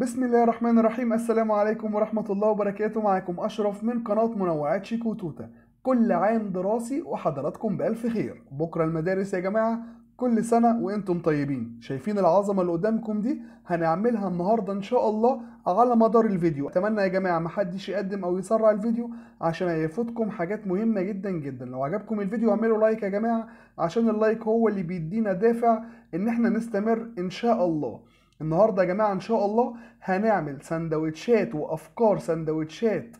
بسم الله الرحمن الرحيم. السلام عليكم ورحمة الله وبركاته. معاكم أشرف من قناة منوعات شيكو وتوته. كل عام دراسي وحضراتكم بألف خير. بكرة المدارس يا جماعة، كل سنة وانتم طيبين. شايفين العظمة اللي قدامكم دي هنعملها النهاردة ان شاء الله على مدار الفيديو. اتمنى يا جماعة محدش يقدم او يسرع الفيديو عشان هيفوتكم حاجات مهمة جدا جدا. لو عجبكم الفيديو اعملوا لايك يا جماعة، عشان اللايك هو اللي بيدينا دافع ان احنا نستمر ان شاء الله. النهاردة يا جماعة ان شاء الله هنعمل سندوتشات وافكار سندوتشات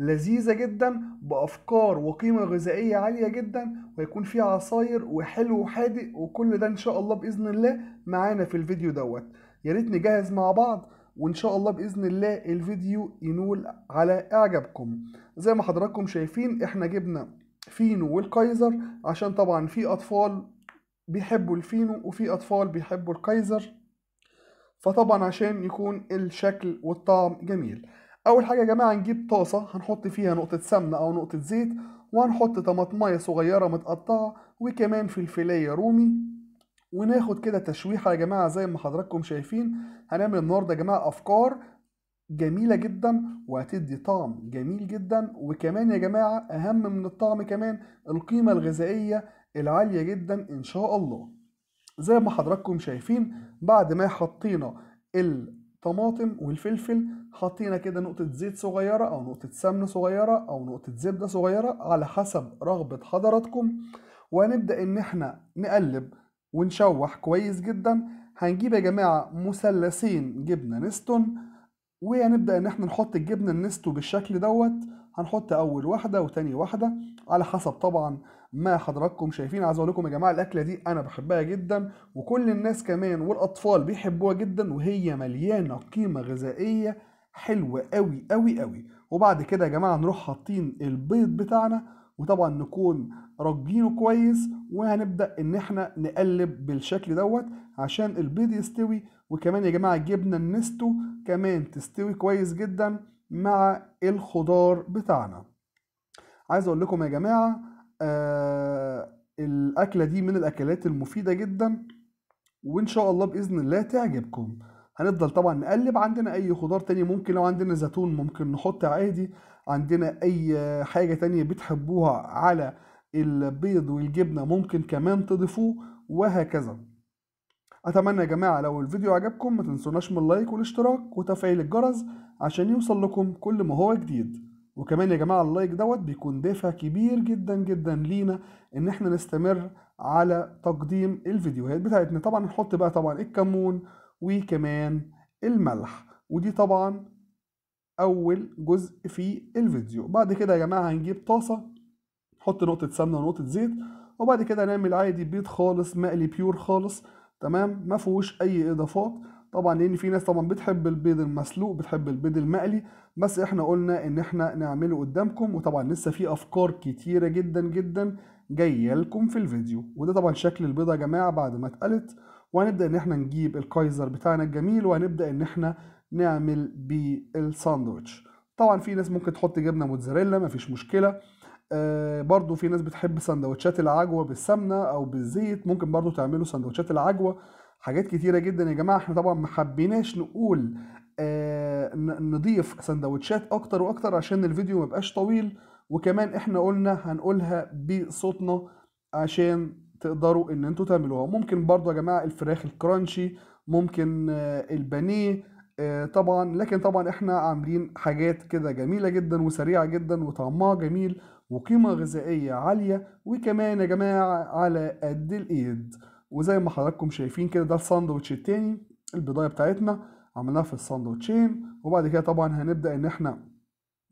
لذيذة جدا بافكار وقيمة غذائية عالية جدا، ويكون فيها عصاير وحلو وحادق، وكل ده ان شاء الله باذن الله معانا في الفيديو دوت. يا ريت نجهز مع بعض، وان شاء الله باذن الله الفيديو ينول على اعجابكم. زي ما حضراتكم شايفين احنا جبنا فينو والكايزر، عشان طبعا في اطفال بيحبوا الفينو وفي اطفال بيحبوا الكايزر، فطبعا عشان يكون الشكل والطعم جميل. اول حاجه يا جماعه نجيب طاسه هنحط فيها نقطه سمنه او نقطه زيت، وهنحط طماطمايه صغيره متقطعه وكمان فلفلايه رومي، وناخد كده تشويحه يا جماعه. زي ما حضراتكم شايفين هنعمل النهارده يا جماعه افكار جميله جدا وهتدي طعم جميل جدا، وكمان يا جماعه اهم من الطعم كمان القيمه الغذائيه العاليه جدا ان شاء الله. زي ما حضراتكم شايفين بعد ما حطينا الطماطم والفلفل حطينا كده نقطة زيت صغيرة أو نقطة سمنة صغيرة أو نقطة زبدة صغيرة على حسب رغبة حضراتكم، وهنبدأ إن احنا نقلب ونشوح كويس جدا. هنجيب يا جماعة مثلثين جبنة نستون، وهنبدأ إن احنا نحط الجبنة النستو بالشكل دوت. هنحط أول واحدة وتاني واحدة على حسب طبعا ما حضراتكم شايفين. عايز اقول لكم يا جماعه الاكله دي انا بحبها جدا، وكل الناس كمان والاطفال بيحبوها جدا، وهي مليانه قيمه غذائيه حلوه قوي قوي قوي. وبعد كده يا جماعه نروح حاطين البيض بتاعنا، وطبعا نكون رجينه كويس، وهنبدا ان احنا نقلب بالشكل دوت عشان البيض يستوي، وكمان يا جماعه الجبنه النستو كمان تستوي كويس جدا مع الخضار بتاعنا. عايز اقول لكم يا جماعه الأكلة دي من الأكلات المفيدة جدا، وإن شاء الله بإذن الله تعجبكم. هنفضل طبعا نقلب. عندنا أي خضار تاني ممكن، لو عندنا زيتون ممكن نحط عادي، عندنا أي حاجة تانية بتحبوها على البيض والجبنة ممكن كمان تضيفوه، وهكذا. أتمنى يا جماعة لو الفيديو عجبكم ما تنسوناش من اللايك والاشتراك وتفعيل الجرس عشان يوصل لكم كل ما هو جديد. وكمان يا جماعة اللايك دوت بيكون دافع كبير جدا جدا لينا ان احنا نستمر على تقديم الفيديوهات بتاعتنا. طبعا نحط بقى طبعا الكمون وكمان الملح، ودي طبعا اول جزء في الفيديو. بعد كده يا جماعة هنجيب طاسة نحط نقطة سمنة ونقطة زيت، وبعد كده نعمل عادي بيض خالص مقلي بيور خالص، تمام، ما فيهوش اي اضافات. طبعا لان في ناس طبعا بتحب البيض المسلوق بتحب البيض المقلي، بس احنا قلنا ان احنا نعمله قدامكم، وطبعا لسه في افكار كتيره جدا جدا جايه لكم في الفيديو. وده طبعا شكل البيضه يا جماعه بعد ما اتقلت. وهنبدا ان احنا نجيب الكايزر بتاعنا الجميل، وهنبدا ان احنا نعمل بيه الساندوتش. طبعا في ناس ممكن تحط جبنه موتزاريلا مفيش مشكله، برضو في ناس بتحب سندوتشات العجوه بالسمنه او بالزيت، ممكن برضو تعملوا سندوتشات العجوه. حاجات كتيرة جدا يا جماعة. احنا طبعا ما حبيناش نقول نضيف سندوتشات اكتر واكتر عشان الفيديو ما يبقاش طويل، وكمان احنا قلنا هنقولها بصوتنا عشان تقدروا ان انتوا تعملوها. ممكن برضو يا جماعة الفراخ الكرانشي، ممكن البانيه طبعا، لكن طبعا احنا عاملين حاجات كده جميلة جدا وسريعة جدا وطعمها جميل وقيمة غذائية عالية، وكمان يا جماعة على قد الايد. وزي ما حضراتكم شايفين كده ده الساندوتش التاني، البضايه بتاعتنا عملناها في الساندوتشين. وبعد كده طبعا هنبدا ان احنا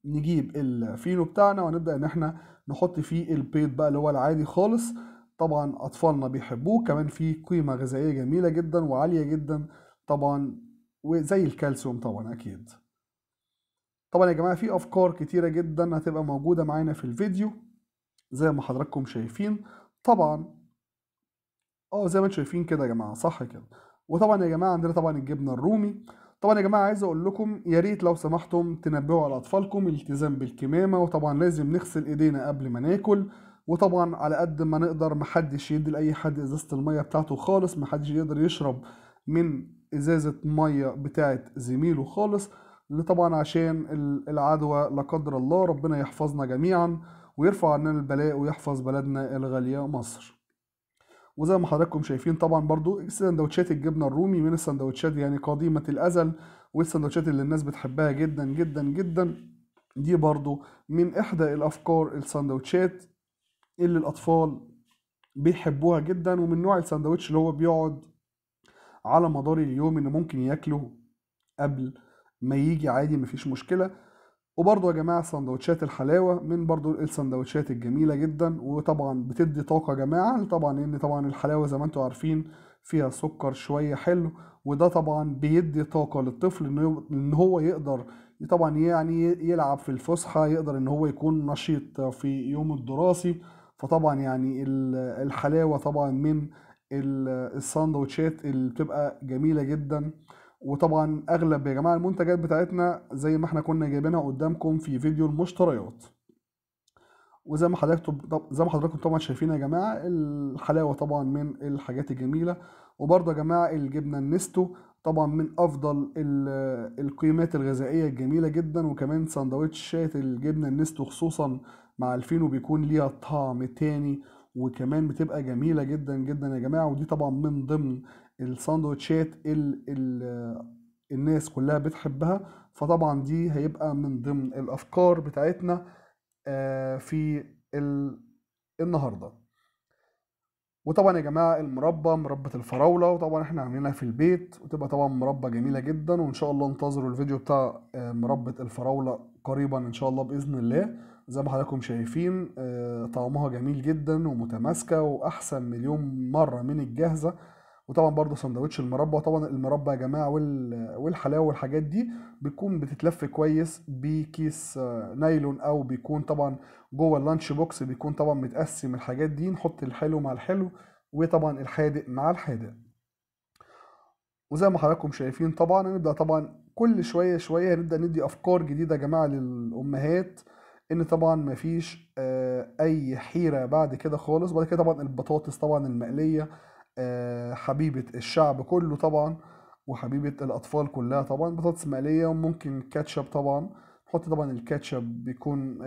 نجيب الفينو بتاعنا، وهنبدا ان احنا نحط فيه البيض بقى اللي هو العادي خالص، طبعا اطفالنا بيحبوه، كمان فيه قيمه غذائيه جميله جدا وعاليه جدا طبعا، وزي الكالسيوم طبعا اكيد. طبعا يا جماعه في افكار كتيره جدا هتبقى موجوده معانا في الفيديو زي ما حضراتكم شايفين. طبعا زي ما انتم شايفين كده يا جماعه صح كده. وطبعا يا جماعه عندنا طبعا الجبنه الرومي. طبعا يا جماعه عايز اقول لكم يا ريت لو سمحتم تنبهوا على اطفالكم الالتزام بالكمامه، وطبعا لازم نغسل ايدينا قبل ما ناكل، وطبعا على قد ما نقدر محدش يدي لاي حد ازازه الميه بتاعته خالص، محدش يقدر يشرب من ازازة مية بتاعت زميله خالص، اللي طبعا عشان العدوى لا قدر الله. ربنا يحفظنا جميعا ويرفع عننا البلاء ويحفظ بلدنا الغالية مصر. وزي ما حضراتكم شايفين طبعا برضو سندوتشات الجبنة الرومي من السندوتشات يعني قديمة الأزل، والسندوتشات اللي الناس بتحبها جدا جدا جدا. دي برضو من إحدى الأفكار السندوتشات اللي الأطفال بيحبوها جدا، ومن نوع السندوتش اللي هو بيقعد على مدار اليوم إن ممكن ياكله قبل ما يجي عادي مفيش مشكلة. وبرضو يا جماعة سندوتشات الحلاوة من برضو السندوتشات الجميلة جدا، وطبعا بتدي طاقة يا جماعة طبعا، لأن طبعا الحلاوة زي ما انتوا عارفين فيها سكر شوية حلو، وده طبعا بيدي طاقة للطفل إن هو يقدر طبعا يعني يلعب في الفسحة، يقدر إن هو يكون نشيط في يوم الدراسي. فطبعا يعني الحلاوة طبعا من السندوتشات اللي بتبقى جميلة جدا. وطبعا اغلب يا جماعه المنتجات بتاعتنا زي ما احنا كنا جايبينها قدامكم في فيديو المشتريات. وزي ما حضراتكم طبعا شايفين يا جماعه الحلاوه طبعا من الحاجات الجميله. وبرضه يا جماعه الجبنه النستو طبعا من افضل القيمات الغذائيه الجميله جدا، وكمان سندوتشات الجبنه النستو خصوصا مع الفينو بيكون ليها طعم تاني، وكمان بتبقى جميله جدا جدا يا جماعه. ودي طبعا من ضمن الساندوتشات الناس كلها بتحبها، فطبعا دي هيبقى من ضمن الافكار بتاعتنا في النهارده. وطبعا يا جماعه المربى، مربى الفراوله، وطبعا احنا عاملينها في البيت وتبقى طبعا مربى جميله جدا. وان شاء الله انتظروا الفيديو بتاع مربى الفراوله قريبا ان شاء الله باذن الله. زي ما حضراتكم شايفين طعمها جميل جدا ومتماسكه واحسن مليون مره من الجاهزه. وطبعا برضو سندوتش المربى، طبعا المربى يا جماعه والحلاوه والحاجات دي بتكون بتتلف كويس بكيس نايلون، او بيكون طبعا جوه اللانش بوكس بيكون طبعا متقسم الحاجات دي، نحط الحلو مع الحلو وطبعا الحادق مع الحادق. وزي ما حضراتكم شايفين طبعا هنبدا طبعا كل شويه هنبدا ندي افكار جديده يا جماعه للامهات، ان طبعا مفيش اي حيره بعد كده خالص. بعد كده طبعا البطاطس طبعا المقليه حبيبة الشعب كله طبعا وحبيبة الأطفال كلها طبعا، بطاطس مقلية وممكن كاتشب طبعا. نحط طبعا الكاتشب بيكون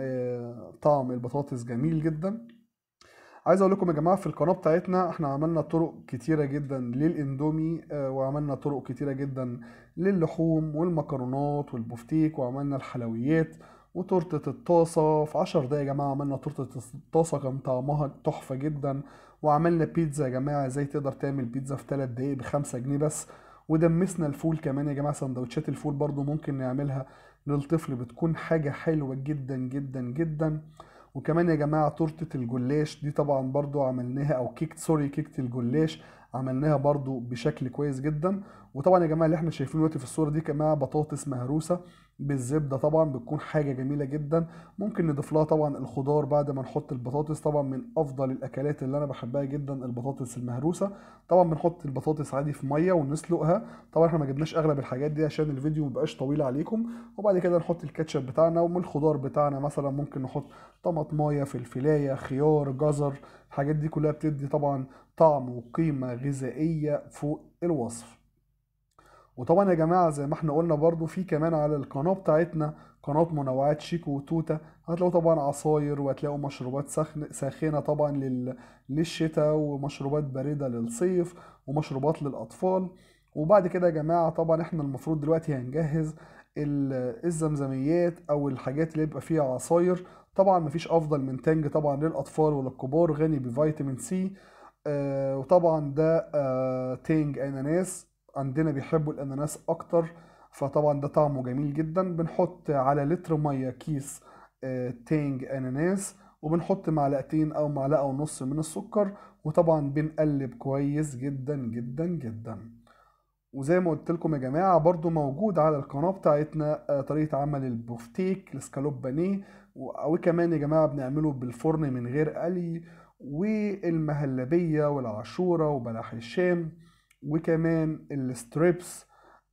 طعم البطاطس جميل جدا. عايز أقول لكم يا جماعة في القناة بتاعتنا احنا عملنا طرق كتيرة جدا للإندومي، وعملنا طرق كتيرة جدا للحوم والمكرونات والبفتيك، وعملنا الحلويات وتورتة الطاسة في 10 دقايق يا جماعة. عملنا تورتة الطاسة كان طعمها تحفة جدا، وعملنا بيتزا يا جماعة ازاي تقدر تعمل بيتزا في 3 دقايق ب5 جنيه بس. ودمسنا الفول كمان يا جماعة، سندوتشات الفول برضو ممكن نعملها للطفل بتكون حاجة حلوة جدا جدا جدا. وكمان يا جماعة تورتة الجلاش دي طبعا برضو عملناها، او كيكة الجلاش عملناها برضو بشكل كويس جدا. وطبعا يا جماعة اللي احنا شايفينه دلوقتي في الصورة دي كمان بطاطس مهروسة بالزبدة طبعا بتكون حاجة جميلة جدا. ممكن نضيف لها طبعا الخضار بعد ما نحط البطاطس، طبعا من افضل الاكلات اللي انا بحبها جدا البطاطس المهروسة. طبعا بنحط البطاطس عادي في مية ونسلقها، طبعا احنا ما جبناش اغلب الحاجات دي عشان الفيديو مبقاش طويل عليكم. وبعد كده نحط الكاتشب بتاعنا ومن الخضار بتاعنا، مثلا ممكن نحط طماطمايه، فلفلايه، خيار، جزر، الحاجات دي كلها بتدي طبعا طعم وقيمة غذائية فوق الوصف. وطبعا يا جماعه زي ما احنا قلنا برضو في كمان على القناه بتاعتنا قناه منوعات شيكو وتوته، هتلاقوا طبعا عصاير وهتلاقوا مشروبات ساخنه طبعا للشتاء، ومشروبات بارده للصيف، ومشروبات للاطفال. وبعد كده يا جماعه طبعا احنا المفروض دلوقتي هنجهز الزمزميات او الحاجات اللي بيبقى فيها عصاير. طبعا مفيش افضل من تانج طبعا للاطفال وللكبار، غني بفيتامين سي، وطبعا ده تانج اناناس، عندنا بيحبوا الاناناس اكتر، فطبعا ده طعمه جميل جدا. بنحط على لتر ميه كيس تانج اناناس، وبنحط معلقتين او 1.5 معلقة من السكر، وطبعا بنقلب كويس جدا جدا جدا. وزي ما قلت لكم يا جماعه برضو موجود على القناه بتاعتنا طريقه عمل البفتيك، الاسكالوب بانيه، وكمان يا جماعه بنعمله بالفرن من غير قلي، والمهلبيه والعاشوره وبلح الشام، وكمان الستريبس،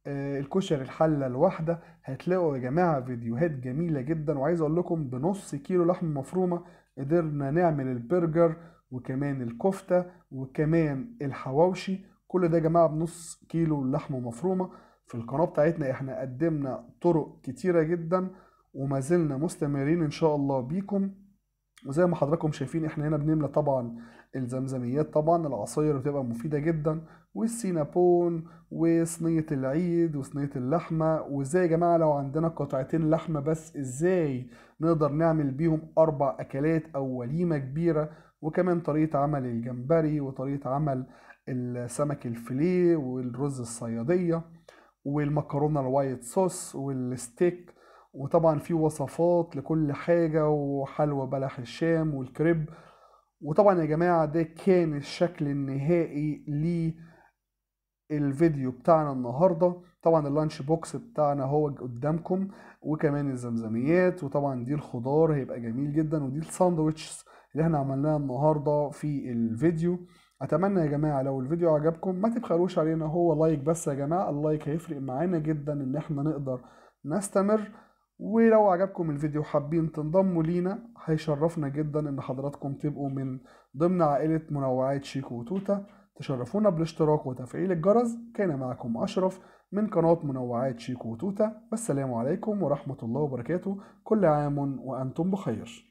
الكشري الحله الواحده. هتلاقوا يا جماعه فيديوهات جميله جدا. وعايز اقول لكم ب0.5 كيلو لحمه مفرومه قدرنا نعمل البرجر، وكمان الكفته، وكمان الحواوشي، كل ده يا جماعه بنص كيلو لحمه مفرومه. في القناه بتاعتنا احنا قدمنا طرق كتيره جدا وما زلنا مستمرين ان شاء الله بيكم. وزي ما حضراتكم شايفين احنا هنا بنملى طبعا الزمزميات، طبعا العصاير بتبقى مفيده جدا، والسينابون وصينيه العيد وصينيه اللحمه. وازاي يا جماعه لو عندنا قطعتين لحمه بس ازاي نقدر نعمل بيهم 4 اكلات او وليمه كبيره، وكمان طريقه عمل الجمبري وطريقه عمل السمك الفيليه والرز الصياديه والمكرونه الوايت صوص والستيك. وطبعا في وصفات لكل حاجه، وحلوى بلح الشام والكريب. وطبعا يا جماعه ده كان الشكل النهائي للفيديو بتاعنا النهارده. طبعا اللانش بوكس بتاعنا هو قدامكم، وكمان الزمزميات، وطبعا دي الخضار هيبقى جميل جدا، ودي الساندوتشز اللي احنا عملناها النهارده في الفيديو. اتمنى يا جماعه لو الفيديو عجبكم ما تبخلوش علينا هو لايك بس يا جماعه، اللايك هيفرق معانا جدا ان احنا نقدر نستمر. ولو عجبكم الفيديو حابين تنضموا لينا هيشرفنا جدا ان حضراتكم تبقوا من ضمن عائلة منوعات شيكو وتوته. تشرفونا بالاشتراك وتفعيل الجرس. كان معكم اشرف من قناة منوعات شيكو وتوته، والسلام عليكم ورحمة الله وبركاته. كل عام وانتم بخير.